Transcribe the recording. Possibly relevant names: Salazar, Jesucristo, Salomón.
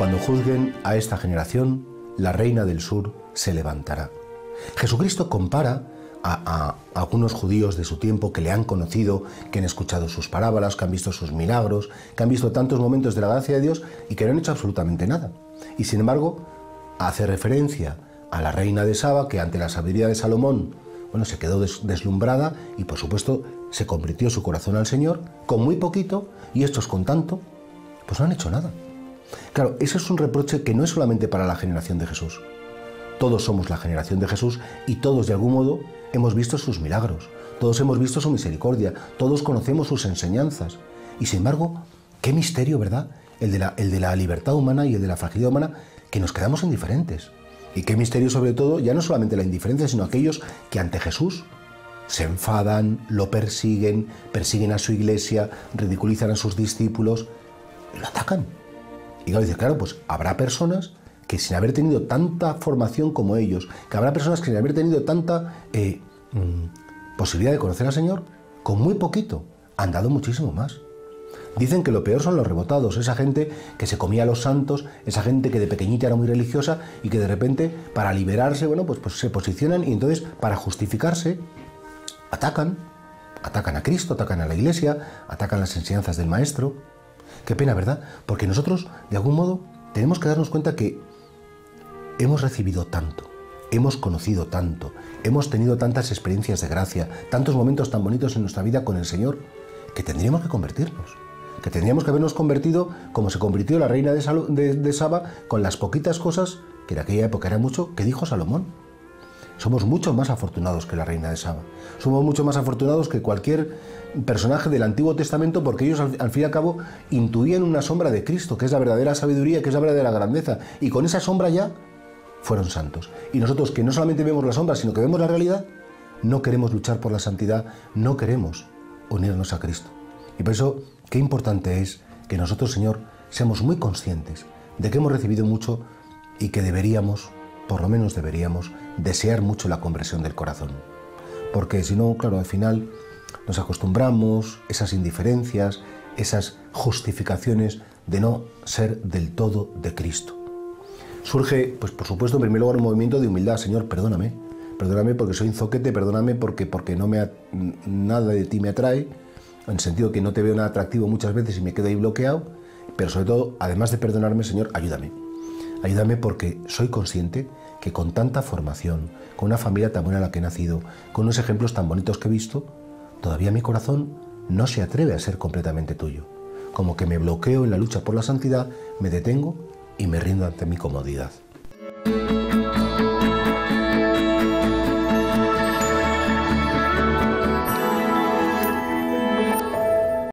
Cuando juzguen a esta generación, la reina del sur se levantará. Jesucristo compara a algunos judíos de su tiempo que le han conocido, que han escuchado sus parábolas, que han visto sus milagros, que han visto tantos momentos de la gracia de Dios y que no han hecho absolutamente nada. Y sin embargo, hace referencia a la reina de Saba, que ante la sabiduría de Salomón, bueno, se quedó deslumbrada y por supuesto se convirtió su corazón al Señor con muy poquito, y estos con tanto, pues no han hecho nada. Claro, ese es un reproche que no es solamente para la generación de Jesús. Todos somos la generación de Jesús y todos de algún modo hemos visto sus milagros, todos hemos visto su misericordia, todos conocemos sus enseñanzas. Y sin embargo, qué misterio, ¿verdad? El de la libertad humana y el de la fragilidad humana, que nos quedamos indiferentes. Y qué misterio sobre todo, ya no solamente la indiferencia, sino aquellos que ante Jesús se enfadan, lo persiguen, persiguen a su iglesia, ridiculizan a sus discípulos, lo atacan. Y claro, dice, claro, pues habrá personas que sin haber tenido tanta formación como ellos, que habrá personas que sin haber tenido tanta posibilidad de conocer al Señor, con muy poquito han dado muchísimo más. Dicen que lo peor son los rebotados, esa gente que se comía a los santos, esa gente que de pequeñita era muy religiosa y que de repente para liberarse, bueno, pues se posicionan y entonces para justificarse atacan a Cristo, atacan a la Iglesia, atacan las enseñanzas del Maestro. Qué pena, ¿verdad? Porque nosotros, de algún modo, tenemos que darnos cuenta que hemos recibido tanto, hemos conocido tanto, hemos tenido tantas experiencias de gracia, tantos momentos tan bonitos en nuestra vida con el Señor, que tendríamos que convertirnos, que tendríamos que habernos convertido como se convirtió la reina de Saba, con las poquitas cosas, que en aquella época era mucho, que dijo Salomón. Somos mucho más afortunados que la reina de Saba, somos mucho más afortunados que cualquier personaje del Antiguo Testamento, porque ellos al fin y al cabo intuían una sombra de Cristo, que es la verdadera sabiduría, que es la verdadera grandeza, y con esa sombra ya fueron santos. Y nosotros, que no solamente vemos la sombra, sino que vemos la realidad, no queremos luchar por la santidad, no queremos unirnos a Cristo. Y por eso, qué importante es que nosotros, Señor, seamos muy conscientes de que hemos recibido mucho y que deberíamos, por lo menos deberíamos, desear mucho la conversión del corazón. Porque si no, claro, al final nos acostumbramos, esas indiferencias, esas justificaciones de no ser del todo de Cristo. Surge, pues por supuesto, en primer lugar un movimiento de humildad. Señor, perdóname, perdóname porque soy zoquete, perdóname porque no me nada de ti me atrae, en el sentido que no te veo nada atractivo muchas veces y me quedo ahí bloqueado, pero sobre todo, además de perdonarme, Señor, ayúdame. Ayúdame porque soy consciente que con tanta formación, con una familia tan buena en la que he nacido, con unos ejemplos tan bonitos que he visto, todavía mi corazón no se atreve a ser completamente tuyo. Como que me bloqueo en la lucha por la santidad, me detengo y me rindo ante mi comodidad.